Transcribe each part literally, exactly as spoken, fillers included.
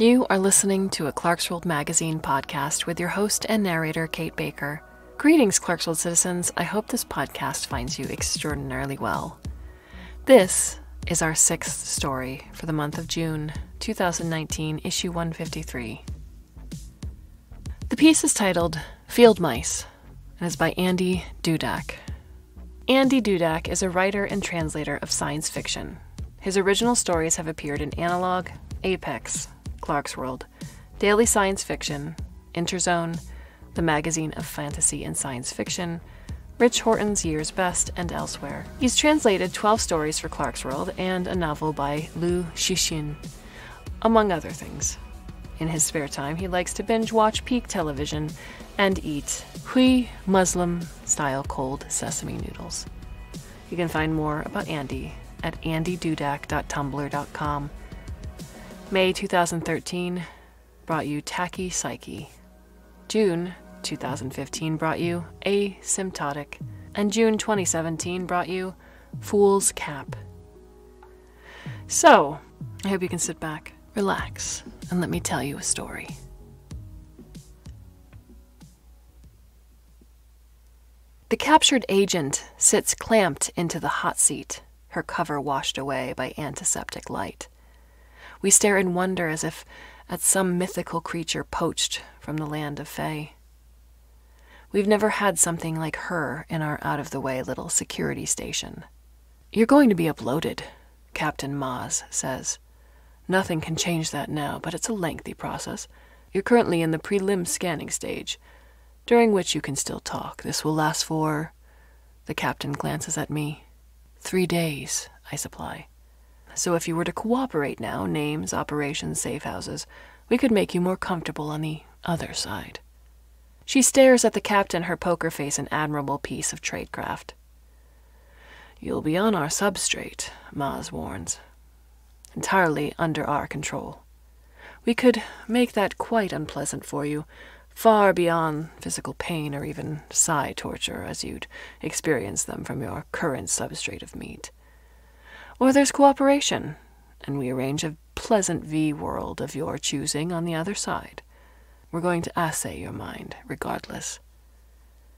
You are listening to a Clarkesworld Magazine podcast with your host and narrator, Kate Baker. Greetings, Clarkesworld citizens. I hope this podcast finds you extraordinarily well. This is our sixth story for the month of June, two thousand nineteen, issue one fifty-three. The piece is titled Field Mice and is by Andy Dudak. Andy Dudak is a writer and translator of science fiction. His original stories have appeared in Analog, Apex, Clarkesworld, Daily Science Fiction, Interzone, The Magazine of Fantasy and Science Fiction, Rich Horton's Year's Best, and elsewhere. He's translated twelve stories for Clarkesworld and a novel by Liu Cixin, among other things. In his spare time, he likes to binge-watch peak television and eat Hui Muslim-style cold sesame noodles. You can find more about Andy at andy dudak dot tumblr dot com. May two thousand thirteen brought you Tacky Psyche. June two thousand fifteen brought you Asymptotic. And June twenty seventeen brought you Fool's Cap. So, I hope you can sit back, relax, and let me tell you a story. The captured agent sits clamped into the hot seat, her cover washed away by antiseptic light. We stare in wonder as if at some mythical creature poached from the land of Fae. We've never had something like her in our out-of-the-way little security station. "You're going to be uploaded," Captain Maz says. "Nothing can change that now, but it's a lengthy process. You're currently in the prelim scanning stage, during which you can still talk. This will last for..." The captain glances at me. Three days, I supply. "So if you were to cooperate now, names, operations, safe houses, we could make you more comfortable on the other side." She stares at the captain, her poker face an admirable piece of tradecraft. "You'll be on our substrate," Maz warns. "Entirely under our control. We could make that quite unpleasant for you, far beyond physical pain or even psi torture as you'd experience them from your current substrate of meat. Or there's cooperation, and we arrange a pleasant V-world of your choosing on the other side. We're going to assay your mind, regardless."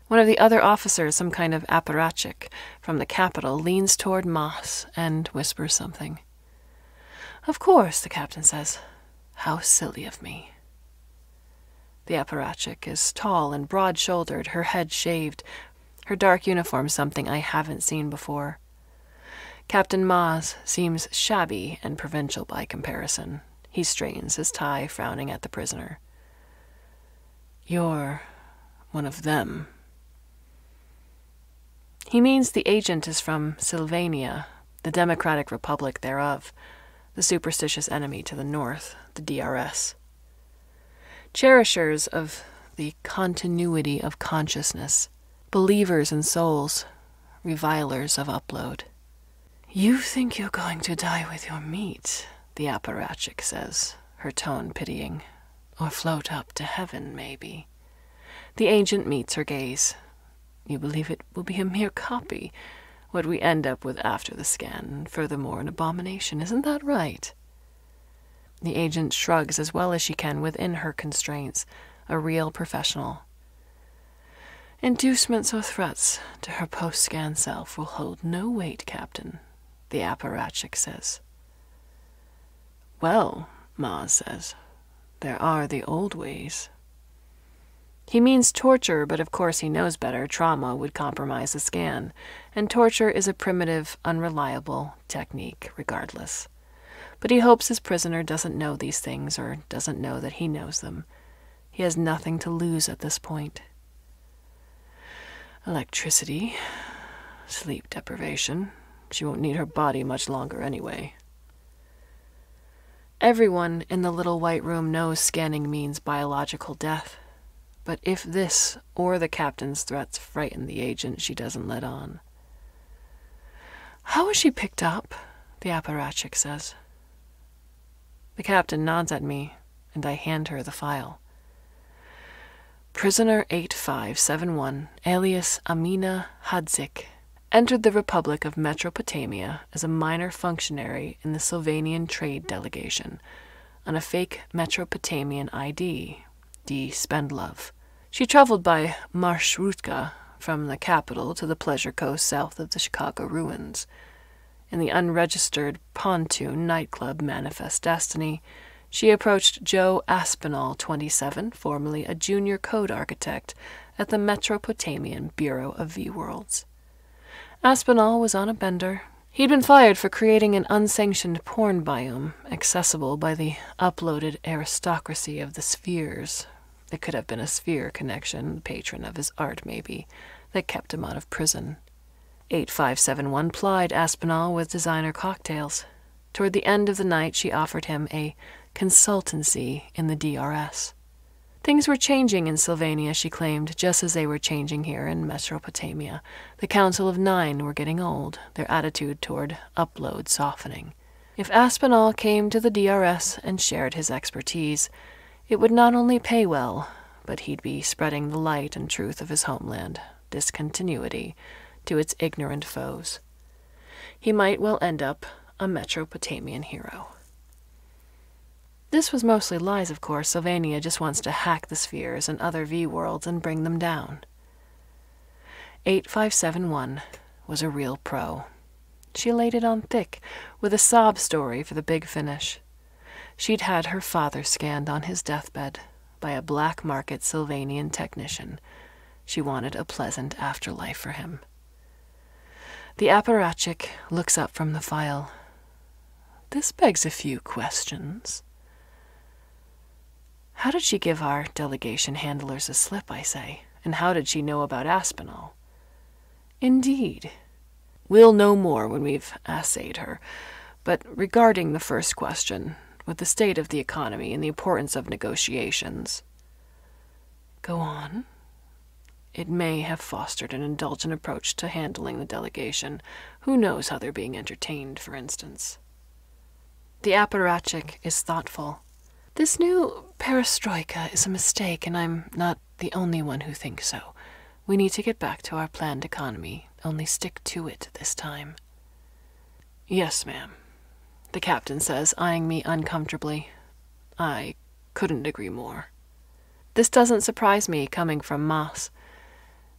One of the other officers, some kind of apparatchik from the capital, leans toward Moss and whispers something. "Of course," the captain says. "How silly of me." The apparatchik is tall and broad-shouldered, her head shaved, her dark uniform something I haven't seen before. Captain Maz seems shabby and provincial by comparison. He straightens his tie, frowning at the prisoner. "You're one of them." He means the agent is from Sylvania, the Democratic Republic thereof, the superstitious enemy to the north, the D R S. Cherishers of the continuity of consciousness, believers in souls, revilers of upload. "You think you're going to die with your meat," the apparatchik says, her tone pitying. "Or float up to heaven, maybe." The agent meets her gaze. "You believe it will be a mere copy, what we end up with after the scan, and furthermore an abomination, isn't that right?" The agent shrugs as well as she can within her constraints, a real professional. "Inducements or threats to her post-scan self will hold no weight, Captain," the apparatchik says. "Well," Maz says, "there are the old ways." He means torture, but of course he knows better. Trauma would compromise the scan, and torture is a primitive, unreliable technique regardless. But he hopes his prisoner doesn't know these things, or doesn't know that he knows them. He has nothing to lose at this point. "Electricity, sleep deprivation. She won't need her body much longer anyway." Everyone in the little white room knows scanning means biological death, but if this or the captain's threats frighten the agent, she doesn't let on. "How was she picked up?" the apparatchik says. The captain nods at me, and I hand her the file. "Prisoner eight five seven one, alias Amina Hadzik, entered the Republic of Metropotamia as a minor functionary in the Sylvanian Trade Delegation, on a fake Metropotamian I D, D. Spendlove. She traveled by Marshrutka from the capital to the Pleasure Coast south of the Chicago ruins. In the unregistered pontoon nightclub Manifest Destiny, she approached Joe Aspinall, twenty-seven, formerly a junior code architect at the Metropotamian Bureau of V-Worlds. Aspinall was on a bender. He'd been fired for creating an unsanctioned porn biome accessible by the uploaded aristocracy of the spheres. It could have been a sphere connection, patron of his art maybe, that kept him out of prison. eighty-five seventy-one plied Aspinall with designer cocktails. Toward the end of the night, she offered him a consultancy in the D R S. Things were changing in Sylvania, she claimed, just as they were changing here in Metropotamia. The Council of Nine were getting old, their attitude toward upload softening. If Aspinall came to the D R S and shared his expertise, it would not only pay well, but he'd be spreading the light and truth of his homeland, discontinuity, to its ignorant foes. He might well end up a Metropotamian hero. This was mostly lies, of course. Sylvania just wants to hack the spheres and other V-worlds and bring them down. eighty-five seventy-one was a real pro. She laid it on thick, with a sob story for the big finish. She'd had her father scanned on his deathbed by a black-market Sylvanian technician. She wanted a pleasant afterlife for him. The apparatchik looks up from the file. This begs a few questions. How did she give our delegation handlers a slip, I say? And how did she know about Aspinall? Indeed. We'll know more when we've assayed her. But regarding the first question, with the state of the economy and the importance of negotiations... Go on. It may have fostered an indulgent approach to handling the delegation. Who knows how they're being entertained, for instance? The apparatchik is thoughtful. This new perestroika is a mistake, and I'm not the only one who thinks so. We need to get back to our planned economy, only stick to it this time. Yes, ma'am, the captain says, eyeing me uncomfortably. I couldn't agree more. This doesn't surprise me, coming from Moss.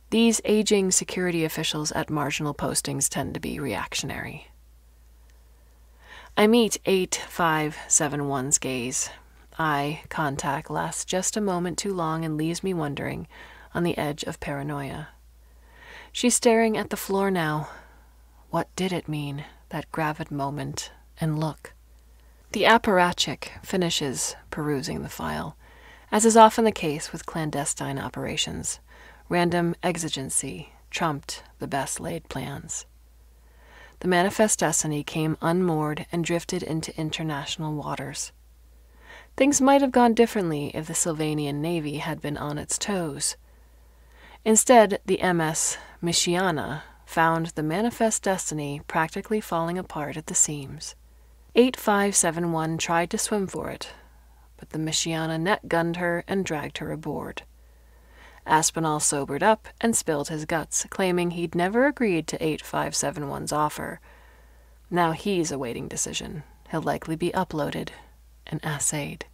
These aging security officials at marginal postings tend to be reactionary. I meet eighty-five seventy-one's gaze. Eye contact lasts just a moment too long and leaves me wondering, on the edge of paranoia. She's staring at the floor now. What did it mean, that gravid moment and look? The apparatchik finishes perusing the file, as is often the case with clandestine operations. Random exigency trumped the best laid plans. The Manifest Destiny came unmoored and drifted into international waters. Things might have gone differently if the Sylvanian Navy had been on its toes. Instead, the M S Michiana found the Manifest Destiny practically falling apart at the seams. eighty-five seventy-one tried to swim for it, but the Michiana net-gunned her and dragged her aboard. Aspinall sobered up and spilled his guts, claiming he'd never agreed to eighty-five seventy-one's offer. Now he's awaiting decision. He'll likely be uploaded and assayed.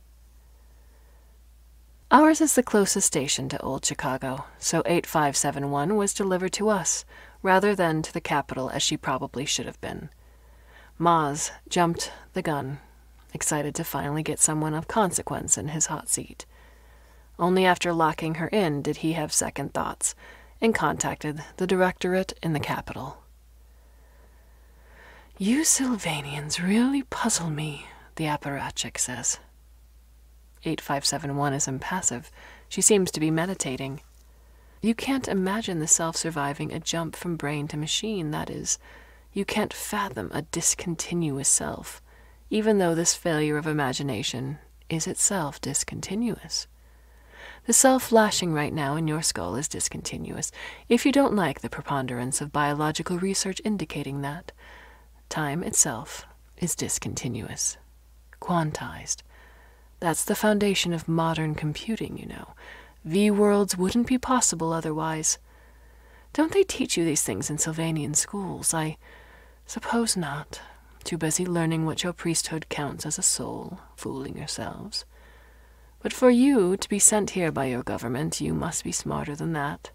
Ours is the closest station to Old Chicago, so eighty-five seventy-one was delivered to us, rather than to the capital as she probably should have been. Maz jumped the gun, excited to finally get someone of consequence in his hot seat. Only after locking her in did he have second thoughts, and contacted the directorate in the capital. You Sylvanians really puzzle me, the apparatchik says. eighty-five seventy-one is impassive. She seems to be meditating. You can't imagine the self surviving a jump from brain to machine, that is. You can't fathom a discontinuous self, even though this failure of imagination is itself discontinuous. The self flashing right now in your skull is discontinuous, if you don't like the preponderance of biological research indicating that. Time itself is discontinuous. Quantized. That's the foundation of modern computing, you know. V-worlds wouldn't be possible otherwise. Don't they teach you these things in Sylvanian schools? I suppose not. too busy learning what your priesthood counts as a soul, fooling yourselves. But for you to be sent here by your government, you must be smarter than that.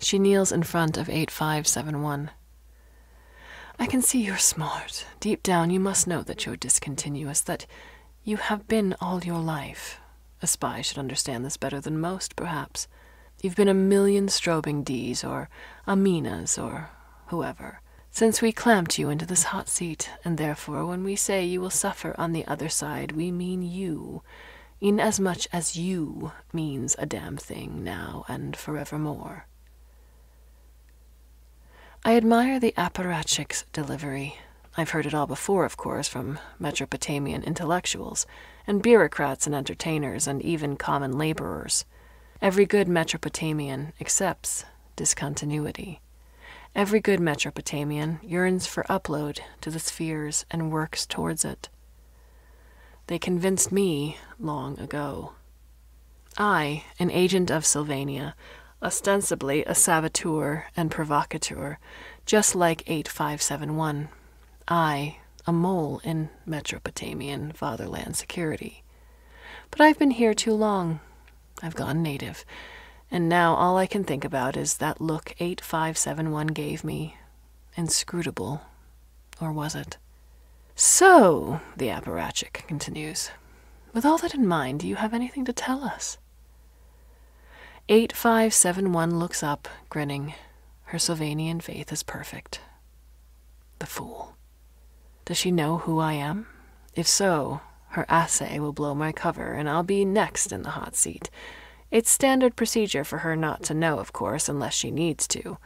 She kneels in front of eight five seven one. I can see you're smart. Deep down, you must know that you're discontinuous, that you have been all your life. A spy should understand this better than most, perhaps. You've been a million strobing D's, or Aminas, or whoever, since we clamped you into this hot seat, and therefore when we say you will suffer on the other side, we mean you, inasmuch as you means a damn thing now and forevermore. I admire the apparatchik's delivery. I've heard it all before, of course, from Mesopotamian intellectuals, and bureaucrats and entertainers, and even common laborers. Every good Mesopotamian accepts discontinuity. Every good Mesopotamian yearns for upload to the spheres and works towards it. They convinced me long ago. I, an agent of Sylvania, ostensibly a saboteur and provocateur, just like eight five seven one. I, a mole in Mesopotamian fatherland security. But I've been here too long. I've gone native, and now all I can think about is that look eight five seven one gave me. Inscrutable, or was it? So, the apparatchik continues, with all that in mind, do you have anything to tell us? eight five seven one looks up, grinning. Her Sylvanian faith is perfect. The fool. Does she know who I am? If so, her assay will blow my cover, and I'll be next in the hot seat. It's standard procedure for her not to know, of course, unless she needs to.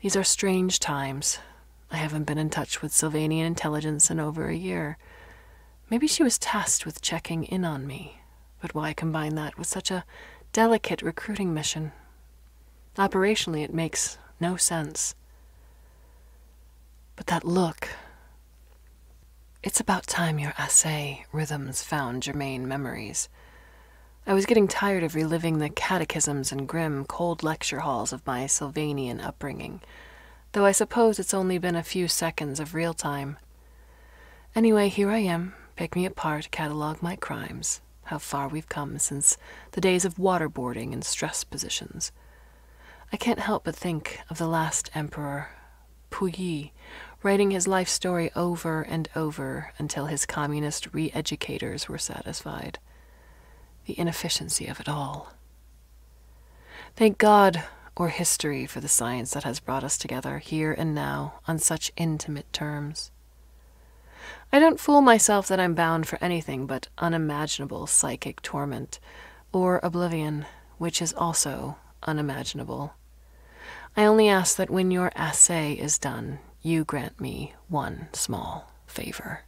These are strange times. I haven't been in touch with Sylvanian intelligence in over a year. Maybe she was tasked with checking in on me. But why combine that with such a delicate recruiting mission? Operationally, it makes no sense. But that look. It's about time your assay rhythms found germane memories. I was getting tired of reliving the catechisms and grim, cold lecture halls of my Sylvanian upbringing, though I suppose it's only been a few seconds of real time. Anyway, here I am. Pick me apart, catalog my crimes. How far we've come since the days of waterboarding and stress positions. I can't help but think of the last emperor, Puyi, writing his life story over and over until his communist re-educators were satisfied. The inefficiency of it all. Thank God, or history, for the science that has brought us together here and now on such intimate terms. I don't fool myself that I'm bound for anything but unimaginable psychic torment, or oblivion, which is also unimaginable. I only ask that when your assay is done, you grant me one small favor.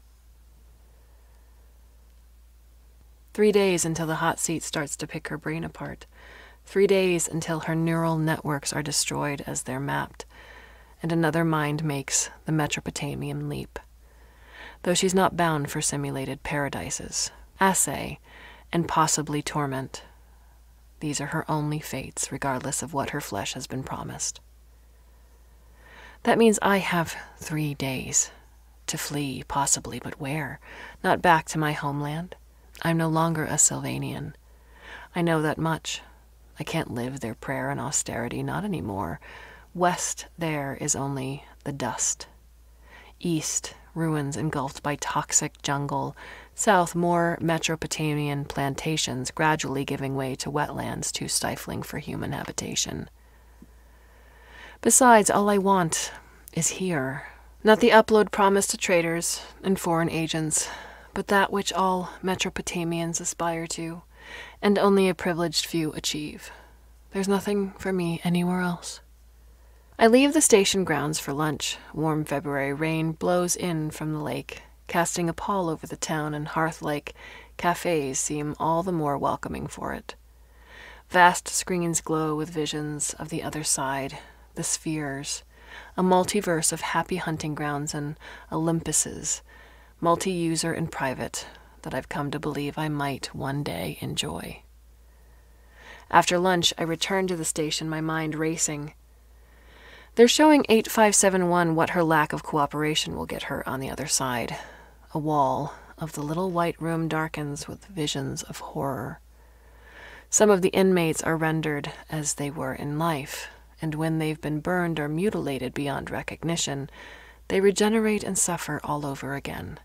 Three days until the hot seat starts to pick her brain apart. Three days until her neural networks are destroyed as they're mapped, and another mind makes the Mesopotamian leap. Though she's not bound for simulated paradises, assay, and possibly torment. These are her only fates, regardless of what her flesh has been promised. That means I have three days to flee, possibly, but where? Not back to my homeland. I'm no longer a Sylvanian. I know that much. I can't live their prayer and austerity, not anymore. West there is only the dust. East, ruins engulfed by toxic jungle, south more Mesopotamian plantations gradually giving way to wetlands too stifling for human habitation. Besides, all I want is here, not the upload promised to traders and foreign agents, but that which all Mesopotamians aspire to, and only a privileged few achieve. There's nothing for me anywhere else. I leave the station grounds for lunch. Warm February rain blows in from the lake, casting a pall over the town, and hearth-like cafes seem all the more welcoming for it. Vast screens glow with visions of the other side, the spheres, a multiverse of happy hunting grounds and Olympuses, multi-user and private, that I've come to believe I might one day enjoy. After lunch, I return to the station, my mind racing. They're showing eight five seven one what her lack of cooperation will get her on the other side. A wall of the little white room darkens with visions of horror. Some of the inmates are rendered as they were in life, and when they've been burned or mutilated beyond recognition, they regenerate and suffer all over again.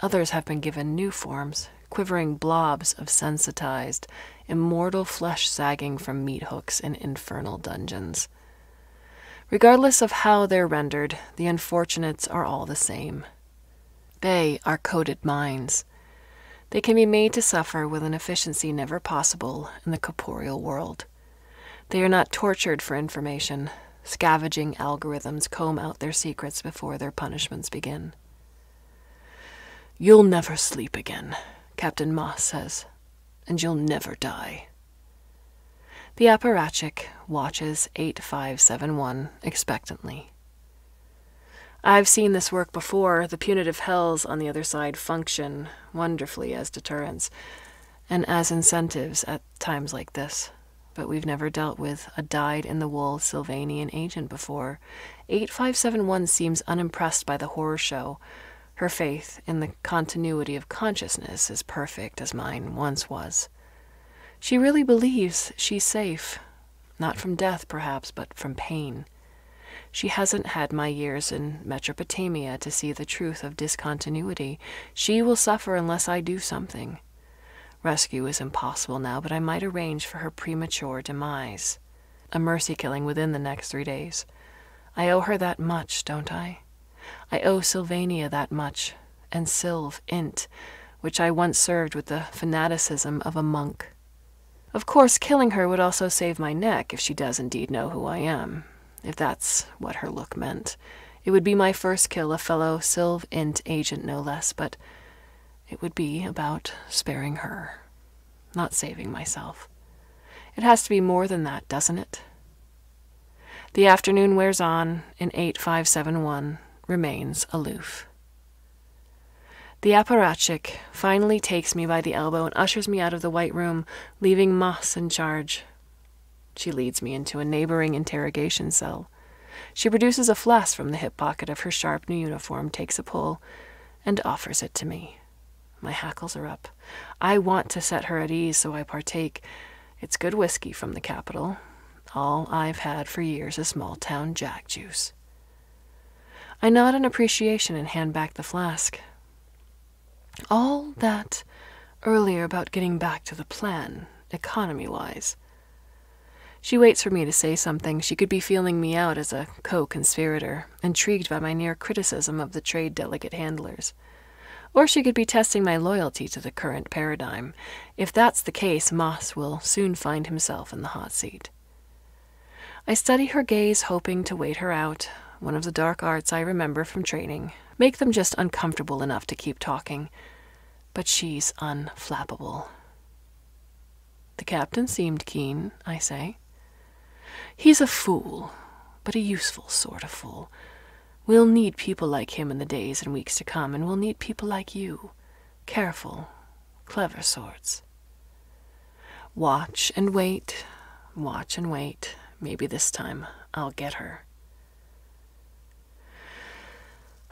Others have been given new forms, quivering blobs of sensitized, immortal flesh sagging from meat hooks in infernal dungeons. Regardless of how they're rendered, the unfortunates are all the same. They are coded minds. They can be made to suffer with an efficiency never possible in the corporeal world. They are not tortured for information. Scavenging algorithms comb out their secrets before their punishments begin. "You'll never sleep again," Captain Moss says, "and you'll never die." The apparatchik watches eight five seven one expectantly. I've seen this work before. The punitive hells on the other side function wonderfully as deterrents and as incentives at times like this. But we've never dealt with a dyed-in-the-wool Sylvanian agent before. eight five seven one seems unimpressed by the horror show. Her faith in the continuity of consciousness is perfect, as mine once was. She really believes she's safe. Not from death, perhaps, but from pain. She hasn't had my years in Metropotamia to see the truth of discontinuity. She will suffer unless I do something. Rescue is impossible now, but I might arrange for her premature demise. A mercy killing within the next three days. I owe her that much, don't I? I owe Sylvania that much, and Sylv, Int, which I once served with the fanaticism of a monk. Of course, killing her would also save my neck if she does indeed know who I am, if that's what her look meant. It would be my first kill, a fellow Sylv, Int agent no less, but it would be about sparing her, not saving myself. It has to be more than that, doesn't it? The afternoon wears on, and eight five seven one remains aloof. The apparatchik finally takes me by the elbow and ushers me out of the white room, leaving Moss in charge. She leads me into a neighboring interrogation cell. She produces a flask from the hip pocket of her sharp new uniform, takes a pull, and offers it to me. My hackles are up. I want to set her at ease, so I partake. It's good whiskey from the capital. All I've had for years is small-town jack juice. I nod in appreciation and hand back the flask. All that earlier about getting back to the plan, economy-wise. She waits for me to say something. She could be feeling me out as a co-conspirator, intrigued by my near criticism of the trade delegate handlers. Or she could be testing my loyalty to the current paradigm. If that's the case, Moss will soon find himself in the hot seat. I study her gaze, hoping to wait her out, one of the dark arts I remember from training, make them just uncomfortable enough to keep talking. But she's unflappable. "The captain seemed keen," I say. "He's a fool, but a useful sort of fool. We'll need people like him in the days and weeks to come, and we'll need people like you. Careful, clever sorts. Watch and wait, watch and wait. Maybe this time I'll get her."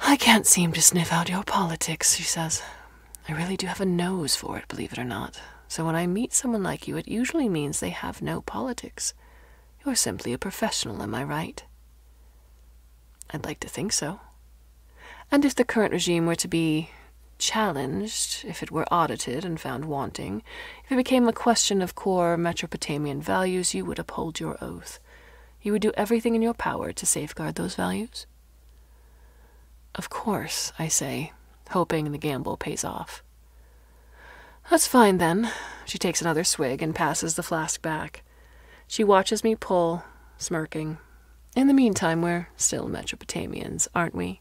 "I can't seem to sniff out your politics," she says. "I really do have a nose for it, believe it or not. So when I meet someone like you, it usually means they have no politics. You're simply a professional, am I right?" "I'd like to think so. And if the current regime were to be challenged, if it were audited and found wanting, if it became a question of core Mesopotamian values, you would uphold your oath. You would do everything in your power to safeguard those values?" "Of course," I say, hoping the gamble pays off. "That's fine, then." She takes another swig and passes the flask back. She watches me pull, smirking. "In the meantime, we're still Mesopotamians, aren't we?"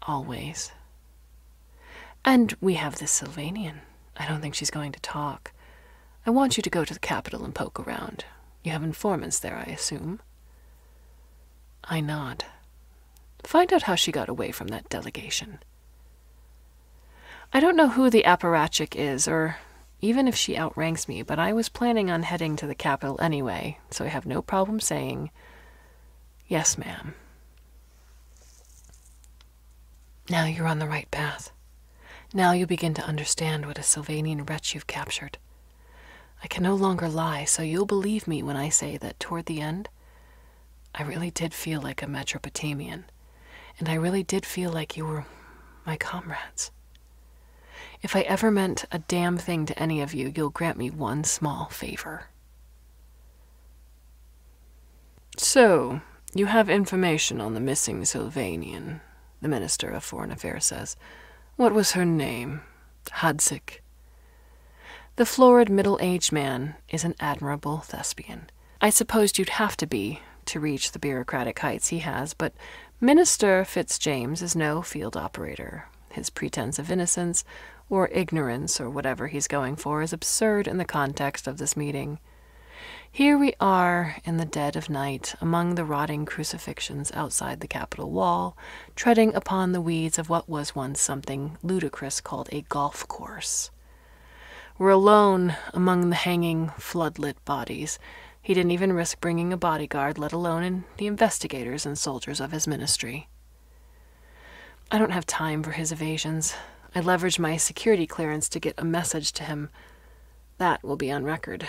"Always. And we have this Sylvanian. I don't think she's going to talk. I want you to go to the capital and poke around. You have informants there, I assume?" I nod. "Find out how she got away from that delegation." I don't know who the apparatchik is, or even if she outranks me, but I was planning on heading to the capital anyway, so I have no problem saying, Yes, ma'am. Now you're on the right path. Now you begin to understand what a Sylvanian wretch you've captured. I can no longer lie, so you'll believe me when I say that toward the end, I really did feel like a Metropotamian, and I really did feel like you were my comrades. If I ever meant a damn thing to any of you, you'll grant me one small favor. So, you have information on the missing Sylvanian, the Minister of Foreign Affairs says. What was her name? Hadzik. The florid middle-aged man is an admirable thespian. I supposed you'd have to be to reach the bureaucratic heights he has, but Minister FitzJames is no field operator. His pretense of innocence, or ignorance, or whatever he's going for, is absurd in the context of this meeting. Here we are, in the dead of night, among the rotting crucifixions outside the Capitol wall, treading upon the weeds of what was once something ludicrous called a golf course. We're alone among the hanging, floodlit bodies. He didn't even risk bringing a bodyguard, let alone in the investigators and soldiers of his ministry. I don't have time for his evasions. I leverage my security clearance to get a message to him. That will be on record.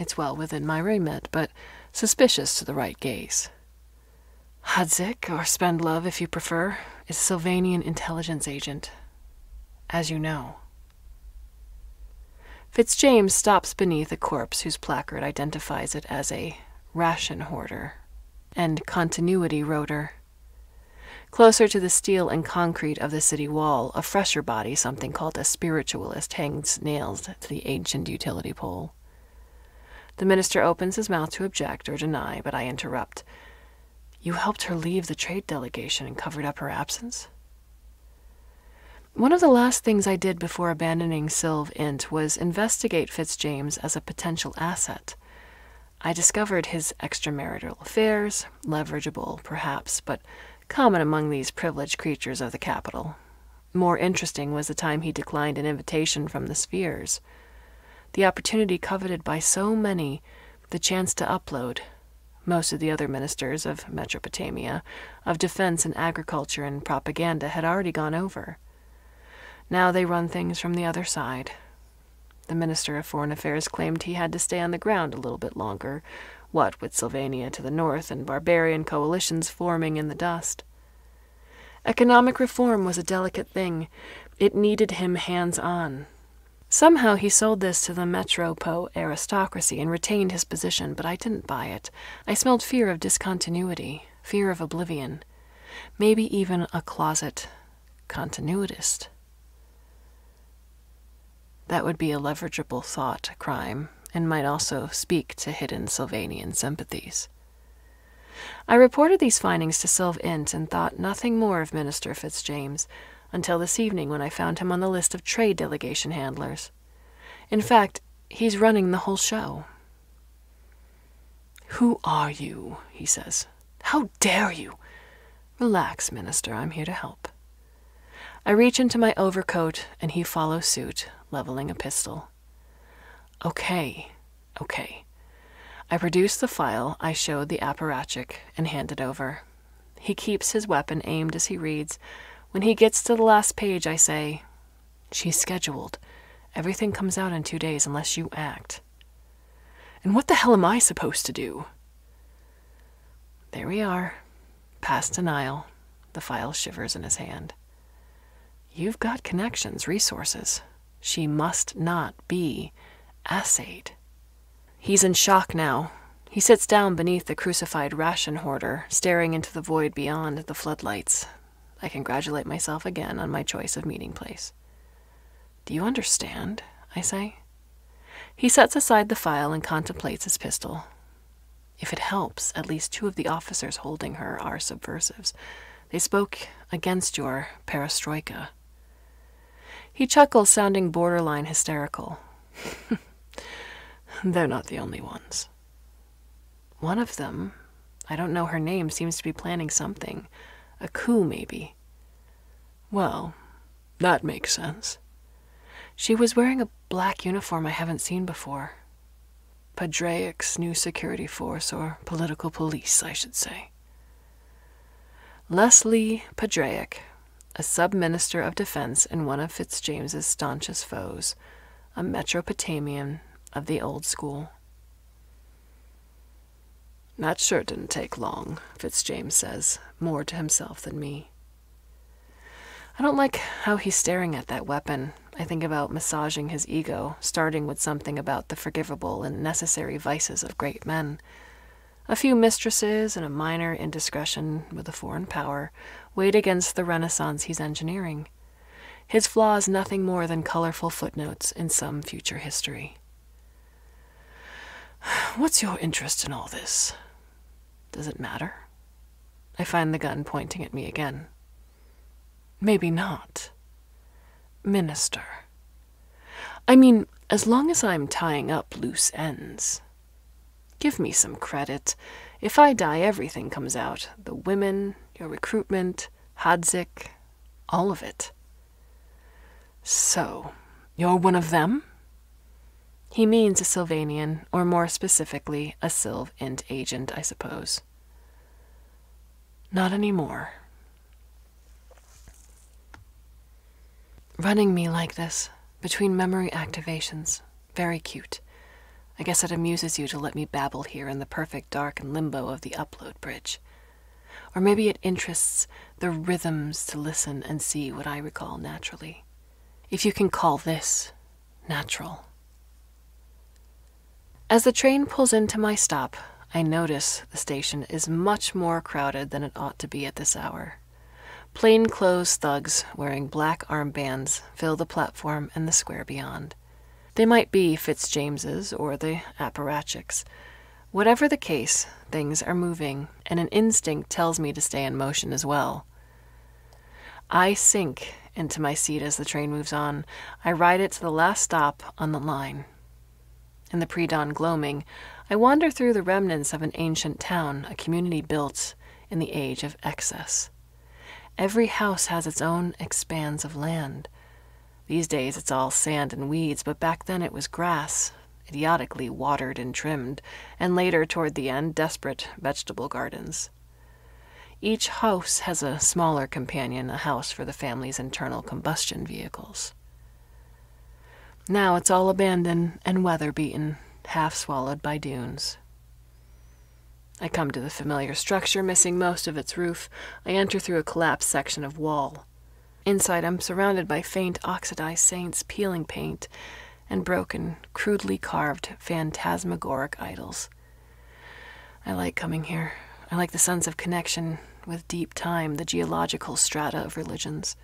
It's well within my remit, but suspicious to the right gaze. Hadzik, or Spendlove if you prefer, is a Sylvanian intelligence agent, as you know. FitzJames stops beneath a corpse whose placard identifies it as a ration hoarder and continuity rotor. Closer to the steel and concrete of the city wall, a fresher body, something called a spiritualist, hangs nails to the ancient utility pole. The minister opens his mouth to object or deny, but I interrupt. You helped her leave the trade delegation and covered up her absence? One of the last things I did before abandoning Sylv Int was investigate FitzJames as a potential asset. I discovered his extramarital affairs, leverageable, perhaps, but common among these privileged creatures of the capital. More interesting was the time he declined an invitation from the spheres. The opportunity coveted by so many, the chance to upload. Most of the other ministers of Metropotamia, of defense and agriculture and propaganda had already gone over. Now they run things from the other side. The Minister of Foreign Affairs claimed he had to stay on the ground a little bit longer, what with Sylvania to the north and barbarian coalitions forming in the dust. Economic reform was a delicate thing. It needed him hands-on. Somehow he sold this to the Metropo aristocracy and retained his position, but I didn't buy it. I smelled fear of discontinuity, fear of oblivion, maybe even a closet continuitist. That would be a leverageable thought crime, and might also speak to hidden Sylvanian sympathies. I reported these findings to Sylv Int and thought nothing more of Minister FitzJames until this evening when I found him on the list of trade delegation handlers. In fact, he's running the whole show. Who are you? He says. How dare you? Relax, Minister, I'm here to help. I reach into my overcoat and he follows suit, leveling a pistol. Okay, okay. I produced the file I showed the apparatchik and hand it over. He keeps his weapon aimed as he reads. When he gets to the last page, I say, she's scheduled. Everything comes out in two days unless you act. And what the hell am I supposed to do? There we are. Past denial. The file shivers in his hand. You've got connections, resources. She must not be assayed. He's in shock now. He sits down beneath the crucified ration hoarder, staring into the void beyond the floodlights. I congratulate myself again on my choice of meeting place. Do you understand? I say. He sets aside the file and contemplates his pistol. If it helps, at least two of the officers holding her are subversives. They spoke against your perestroika. He chuckles, sounding borderline hysterical. They're not the only ones. One of them, I don't know her name, seems to be planning something. A coup, maybe. Well, that makes sense. She was wearing a black uniform I haven't seen before. Padraic's new security force, or political police, I should say. Leslie Padraic, a sub-minister of defense and one of FitzJames's staunchest foes, a Metropotamian of the old school. That sure didn't take long, FitzJames says, more to himself than me. I don't like how he's staring at that weapon. I think about massaging his ego, starting with something about the forgivable and necessary vices of great men. A few mistresses and a minor indiscretion with a foreign power weighed against the renaissance he's engineering. His flaws nothing more than colorful footnotes in some future history. What's your interest in all this? Does it matter? I find the gun pointing at me again. Maybe not. Minister. I mean, as long as I'm tying up loose ends. Give me some credit. If I die, everything comes out. The women, your recruitment, Hadzik, all of it. So, you're one of them? He means a Sylvanian, or more specifically, a Sylv-int agent, I suppose. Not anymore. Running me like this, between memory activations. Very cute. I guess it amuses you to let me babble here in the perfect dark and limbo of the upload bridge. Or maybe it interests the rhythms to listen and see what I recall naturally. If you can call this natural. As the train pulls into my stop, I notice the station is much more crowded than it ought to be at this hour. Plainclothes thugs wearing black armbands fill the platform and the square beyond. They might be FitzJames's or the apparatchiks. Whatever the case, things are moving, and an instinct tells me to stay in motion as well. I sink into my seat as the train moves on. I ride it to the last stop on the line. In the pre-dawn gloaming, I wander through the remnants of an ancient town, a community built in the age of excess. Every house has its own expanse of land. These days it's all sand and weeds, but back then it was grass, idiotically watered and trimmed, and later, toward the end, desperate vegetable gardens. Each house has a smaller companion, a house for the family's internal combustion vehicles. Now it's all abandoned and weather-beaten, half-swallowed by dunes. I come to the familiar structure, missing most of its roof. I enter through a collapsed section of wall. Inside, I'm surrounded by faint, oxidized saints, peeling paint, and broken, crudely carved, phantasmagoric idols. I like coming here. I like the sense of connection with deep time, the geological strata of religions.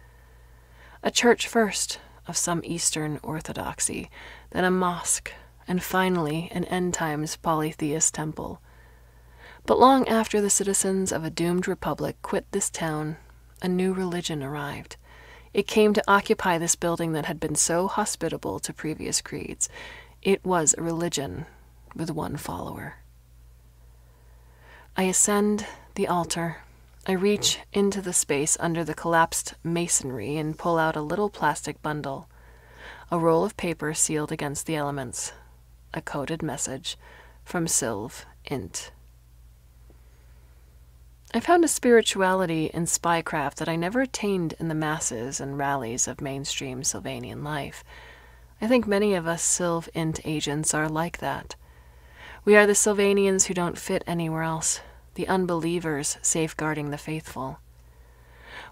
A church first, of some Eastern orthodoxy, then a mosque, and finally an end-times polytheist temple. But long after the citizens of a doomed republic quit this town, a new religion arrived. It came to occupy this building that had been so hospitable to previous creeds. It was a religion with one follower. I ascend the altar. I reach into the space under the collapsed masonry and pull out a little plastic bundle, a roll of paper sealed against the elements, a coded message from Sylv-int. I found a spirituality in spycraft that I never attained in the masses and rallies of mainstream Sylvanian life. I think many of us Sylv-int agents are like that. We are the Sylvanians who don't fit anywhere else, the unbelievers safeguarding the faithful.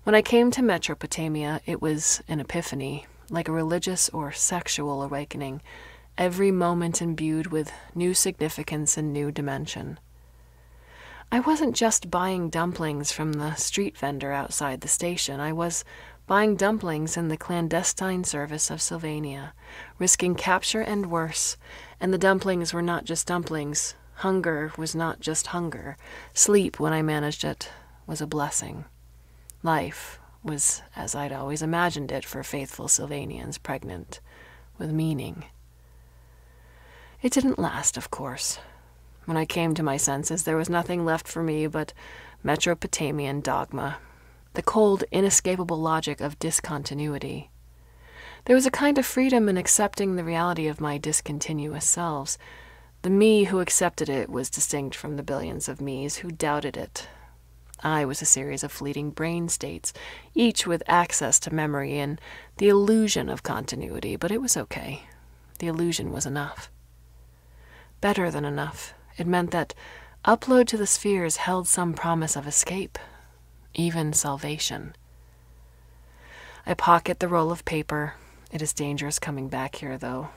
When I came to Metropotamia, it was an epiphany, like a religious or sexual awakening, every moment imbued with new significance and new dimension. I wasn't just buying dumplings from the street vendor outside the station. I was buying dumplings in the clandestine service of Sylvania, risking capture and worse, and the dumplings were not just dumplings. Hunger was not just hunger. Sleep, when I managed it, was a blessing. Life was, as I'd always imagined it for faithful Sylvanians, pregnant with meaning. It didn't last, of course. When I came to my senses, there was nothing left for me but Metropotamian dogma, the cold, inescapable logic of discontinuity. There was a kind of freedom in accepting the reality of my discontinuous selves, The me who accepted it was distinct from the billions of me's who doubted it. I was a series of fleeting brain states, each with access to memory and the illusion of continuity, but it was okay. The illusion was enough. Better than enough. It meant that upload to the spheres held some promise of escape, even salvation. I pocket the roll of paper. It is dangerous coming back here, though.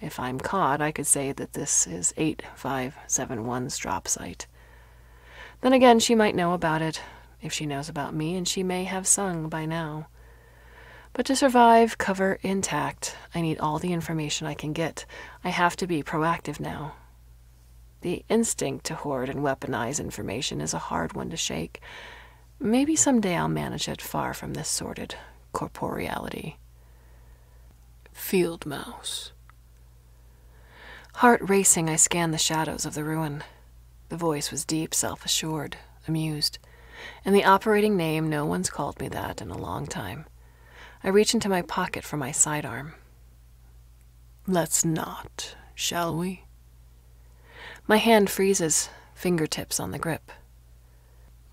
If I'm caught, I could say that this is eight five seven one's drop site. Then again, she might know about it, if she knows about me, and she may have sung by now. But to survive cover intact, I need all the information I can get. I have to be proactive now. The instinct to hoard and weaponize information is a hard one to shake. Maybe someday I'll manage it far from this sordid corporeality. Field mouse. Heart racing, I scanned the shadows of the ruin. The voice was deep, self-assured, amused. In the operating name, no one's called me that in a long time. I reach into my pocket for my sidearm. Let's not, shall we? My hand freezes, fingertips on the grip.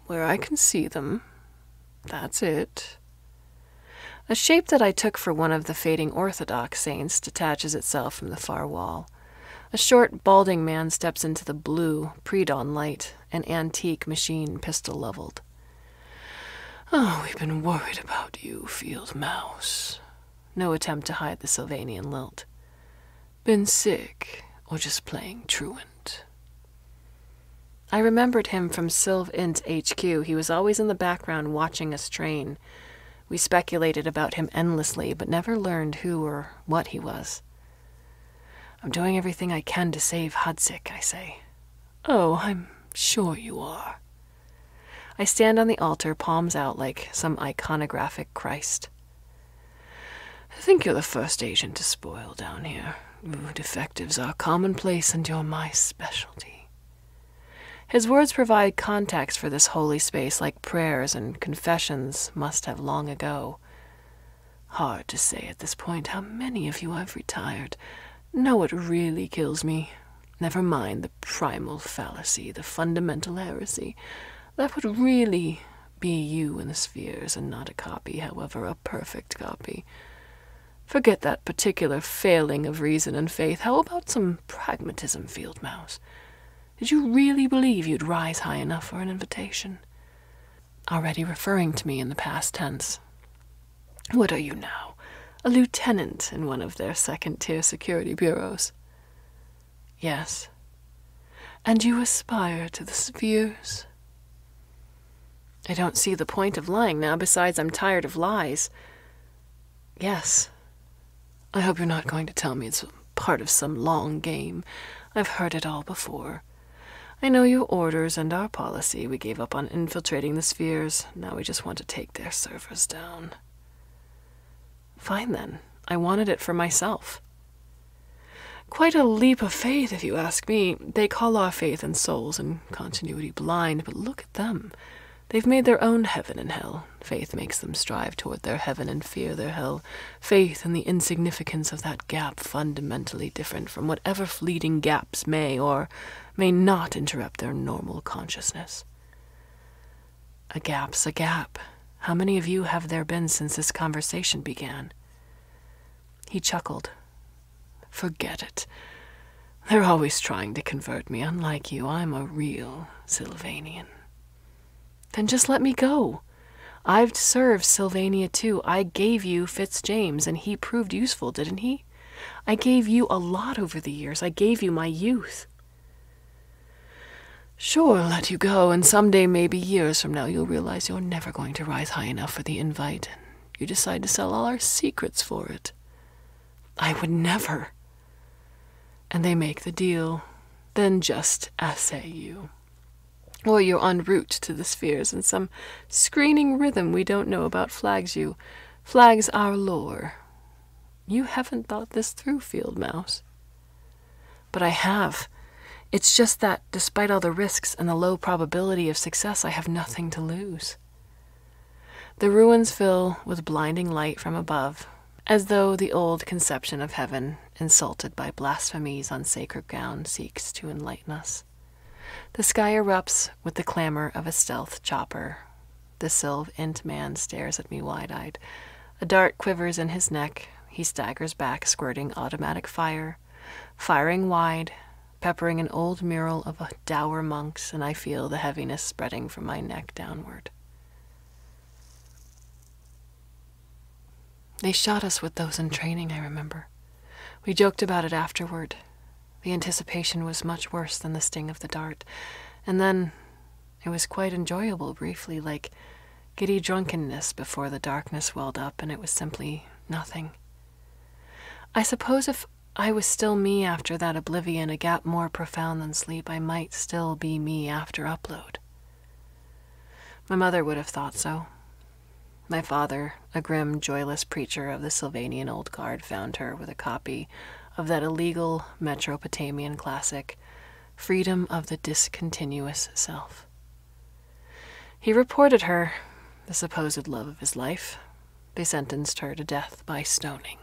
Where I can see them, that's it. A shape that I took for one of the fading Orthodox saints detaches itself from the far wall. A short, balding man steps into the blue, pre-dawn light, an antique machine pistol leveled. Oh, we've been worried about you, Field Mouse. No attempt to hide the Sylvanian lilt. Been sick, or just playing truant? I remembered him from Sylv-Int H Q. He was always in the background watching us train. We speculated about him endlessly, but never learned who or what he was. I'm doing everything I can to save Hadzik, I say. Oh, I'm sure you are. I stand on the altar, palms out like some iconographic Christ. I think you're the first agent to spoil down here. Ooh, defectives are commonplace and you're my specialty. His words provide context for this holy space like prayers and confessions must have long ago. Hard to say at this point how many of you I've retired. Know what really kills me? Never mind the primal fallacy, the fundamental heresy. That would really be you in the spheres and not a copy, however, a perfect copy. Forget that particular failing of reason and faith. How about some pragmatism, Field Mouse? Did you really believe you'd rise high enough for an invitation? Already referring to me in the past tense. What are you now? A lieutenant in one of their second-tier security bureaus. Yes. And you aspire to the spheres? I don't see the point of lying now, besides I'm tired of lies. Yes. I hope you're not going to tell me it's part of some long game. I've heard it all before. I know your orders and our policy. We gave up on infiltrating the spheres. Now we just want to take their servers down. Fine, then. I wanted it for myself. Quite a leap of faith, if you ask me. They call our faith and souls and continuity blind, but look at them. They've made their own heaven and hell. Faith makes them strive toward their heaven and fear their hell. Faith in the insignificance of that gap fundamentally different from whatever fleeting gaps may or may not interrupt their normal consciousness. A gap's a gap. How many of you have there been since this conversation began? He chuckled. Forget it. They're always trying to convert me. Unlike you, I'm a real Sylvanian. Then just let me go. I've served Sylvania too. I gave you FitzJames, and he proved useful, didn't he? I gave you a lot over the years. I gave you my youth. Sure, I'll let you go, and someday, maybe years from now, you'll realize you're never going to rise high enough for the invite, and you decide to sell all our secrets for it. I would never. And they make the deal. Then just assay you. Or you're en route to the spheres, and some screening rhythm we don't know about flags you. Flags our lore. You haven't thought this through, Field Mouse. But I have. It's just that, despite all the risks and the low probability of success, I have nothing to lose. The ruins fill with blinding light from above, as though the old conception of heaven, insulted by blasphemies on sacred ground, seeks to enlighten us. The sky erupts with the clamor of a stealth chopper. The Sylv-int man stares at me wide-eyed. A dart quivers in his neck. He staggers back, squirting automatic fire, firing wide, peppering an old mural of dour monks, and I feel the heaviness spreading from my neck downward. They shot us with those in training, I remember. We joked about it afterward. The anticipation was much worse than the sting of the dart. And then it was quite enjoyable briefly, like giddy drunkenness before the darkness welled up and it was simply nothing. I suppose if I was still me after that oblivion, a gap more profound than sleep, I might still be me after upload. My mother would have thought so. My father, a grim, joyless preacher of the Sylvanian Old Guard, found her with a copy of that illegal Metropotamian classic, Freedom of the Discontinuous Self. He reported her, the supposed love of his life. They sentenced her to death by stoning.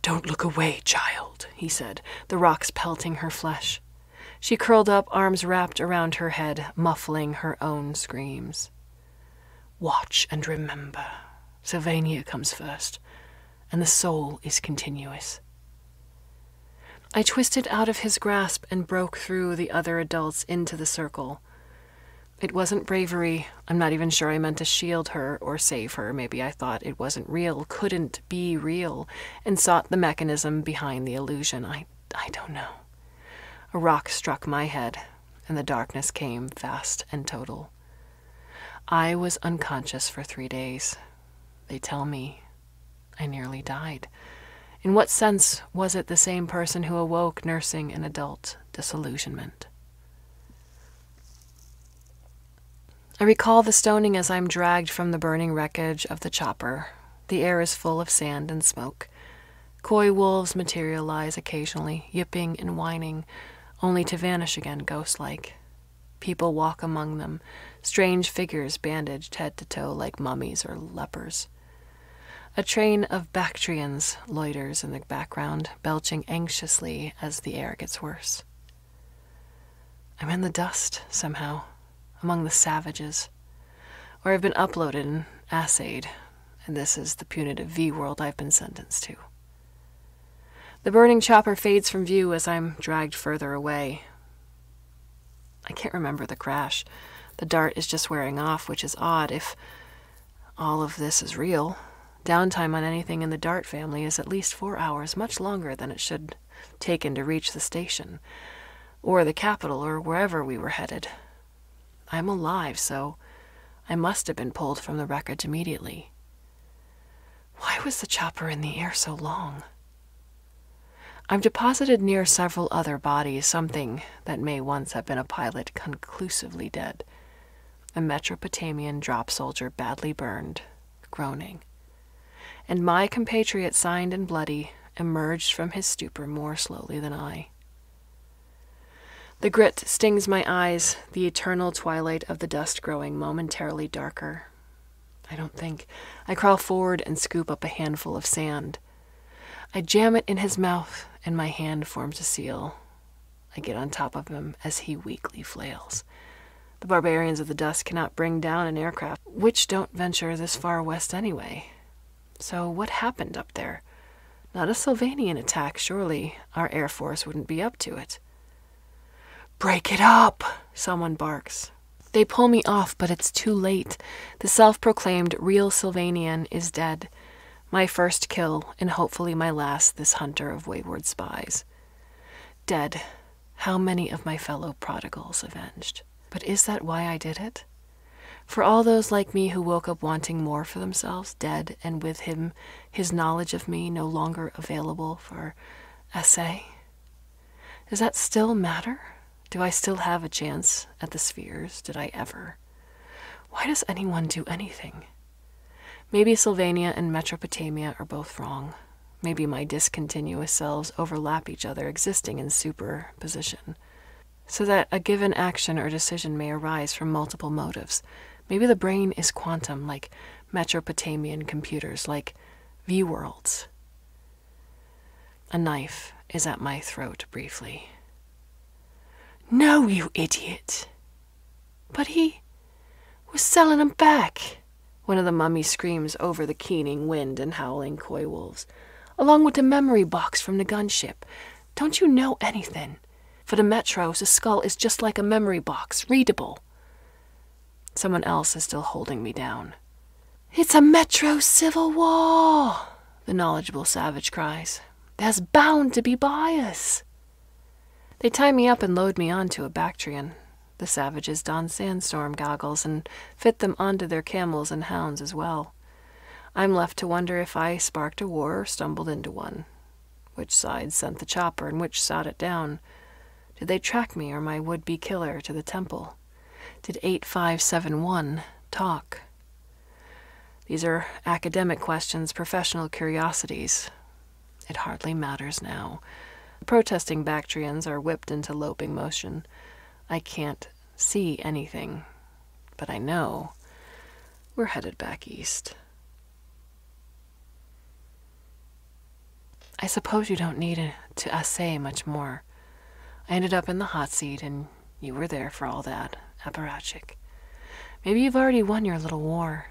"Don't look away, child," he said, the rocks pelting her flesh. She curled up, arms wrapped around her head, muffling her own screams. "Watch and remember. Sylvania comes first, and the soul is continuous." I twisted out of his grasp and broke through the other adults into the circle. It wasn't bravery. I'm not even sure I meant to shield her or save her. Maybe I thought it wasn't real, couldn't be real, and sought the mechanism behind the illusion. I, I don't know. A rock struck my head, and the darkness came fast and total. I was unconscious for three days. They tell me I nearly died. In what sense was it the same person who awoke nursing an adult disillusionment? I recall the stoning as I'm dragged from the burning wreckage of the chopper. The air is full of sand and smoke. Coy wolves materialize occasionally, yipping and whining, only to vanish again ghost-like. People walk among them, strange figures bandaged head to toe like mummies or lepers. A train of Bactrians loiters in the background, belching anxiously as the air gets worse. I'm in the dust somehow, among the savages, or I've been uploaded and assayed, and this is the punitive V-world I've been sentenced to. The burning chopper fades from view as I'm dragged further away. I can't remember the crash. The dart is just wearing off, which is odd if all of this is real. Downtime on anything in the dart family is at least four hours, much longer than it should have taken to reach the station, or the capital, or wherever we were headed. I'm alive, so I must have been pulled from the wreckage immediately. Why was the chopper in the air so long? I'm deposited near several other bodies, something that may once have been a pilot conclusively dead. A Metropotamian drop soldier badly burned, groaning. And my compatriot, signed and bloody, emerged from his stupor more slowly than I. The grit stings my eyes, the eternal twilight of the dust growing momentarily darker. I don't think. I crawl forward and scoop up a handful of sand. I jam it in his mouth, and my hand forms a seal. I get on top of him as he weakly flails. The barbarians of the dust cannot bring down an aircraft, which don't venture this far west anyway. So what happened up there? Not a Sylvanian attack, surely. Our Air Force wouldn't be up to it. "Break it up!" someone barks. They pull me off, but it's too late. The self-proclaimed real Sylvanian is dead. My first kill, and hopefully my last, this hunter of wayward spies. Dead. How many of my fellow prodigals avenged? But is that why I did it? For all those like me who woke up wanting more for themselves, dead, and with him, his knowledge of me no longer available for assay? Does that still matter? Do I still have a chance at the spheres? Did I ever? Why does anyone do anything? Maybe Sylvania and Metropotamia are both wrong. Maybe my discontinuous selves overlap each other, existing in superposition, so that a given action or decision may arise from multiple motives. Maybe the brain is quantum, like Metropotamian computers, like V-worlds. A knife is at my throat briefly. No, you idiot! But he was selling them back, one of the mummy screams over the keening wind and howling coy wolves, along with the memory box from the gunship. Don't you know anything? For the Metros, a skull is just like a memory box, readable. Someone else is still holding me down. It's a Metro civil war, the knowledgeable savage cries. There's bound to be bias. They tie me up and load me onto a Bactrian. The savages don sandstorm goggles and fit them onto their camels and hounds as well. I'm left to wonder if I sparked a war or stumbled into one. Which side sent the chopper and which sawed it down? Did they track me or my would-be killer to the temple? Did eight five seven one talk? These are academic questions, professional curiosities. It hardly matters now. The protesting Bactrians are whipped into loping motion. I can't see anything, but I know we're headed back east. I suppose you don't need to assay much more. I ended up in the hot seat, and you were there for all that, apparatchik. Maybe you've already won your little war.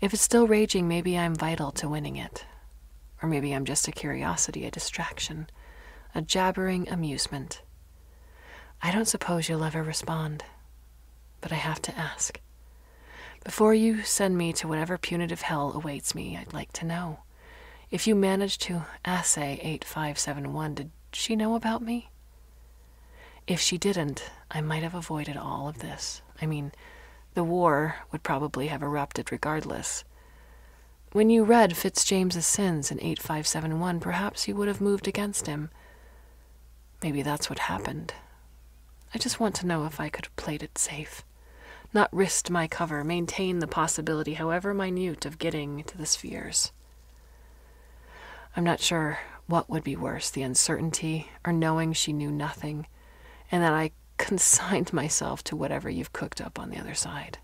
If it's still raging, maybe I'm vital to winning it. Or maybe I'm just a curiosity, a distraction, a jabbering amusement. I don't suppose you'll ever respond, but I have to ask. Before you send me to whatever punitive hell awaits me, I'd like to know. If you managed to assay eight five seven one, did she know about me? If she didn't, I might have avoided all of this. I mean, the war would probably have erupted regardless. When you read FitzJames's sins in eight five seven one, perhaps you would have moved against him. Maybe that's what happened. I just want to know if I could have played it safe. Not risked my cover, maintain the possibility, however minute, of getting to the spheres. I'm not sure what would be worse, the uncertainty or knowing she knew nothing, and that I consigned myself to whatever you've cooked up on the other side.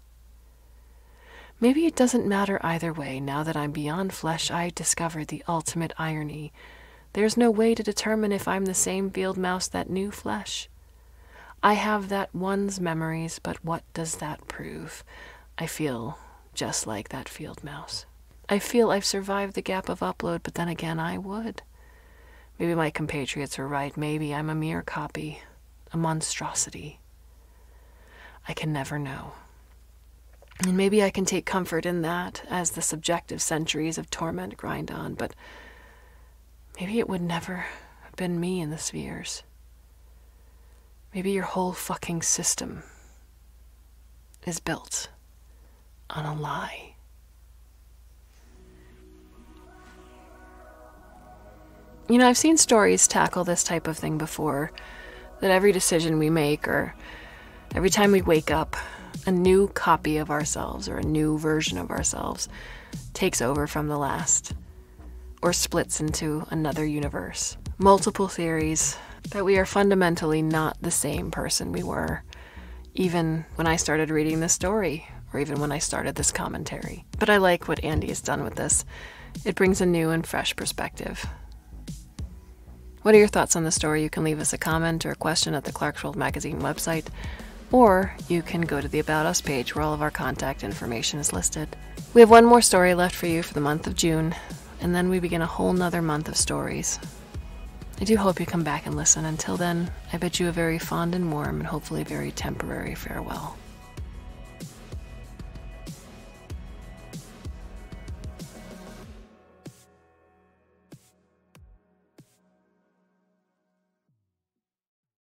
Maybe it doesn't matter either way. Now that I'm beyond flesh, I discovered the ultimate irony. There's no way to determine if I'm the same field mouse that knew flesh. I have that one's memories, but what does that prove? I feel just like that field mouse. I feel I've survived the gap of upload, but then again, I would. Maybe my compatriots are right. Maybe I'm a mere copy. A monstrosity. I can never know. And maybe I can take comfort in that as the subjective centuries of torment grind on, but maybe it would never have been me in the spheres. Maybe your whole fucking system is built on a lie. You know, I've seen stories tackle this type of thing before. That every decision we make, or every time we wake up, a new copy of ourselves or a new version of ourselves takes over from the last, or splits into another universe. Multiple theories that we are fundamentally not the same person we were, even when I started reading this story, or even when I started this commentary. But I like what Andy has done with this. It brings a new and fresh perspective. What are your thoughts on the story? You can leave us a comment or a question at the Clarkesworld magazine website, or you can go to the About Us page where all of our contact information is listed. We have one more story left for you for the month of June, and then we begin a whole nother month of stories. I do hope you come back and listen. Until then, I bid you a very fond and warm and hopefully very temporary farewell.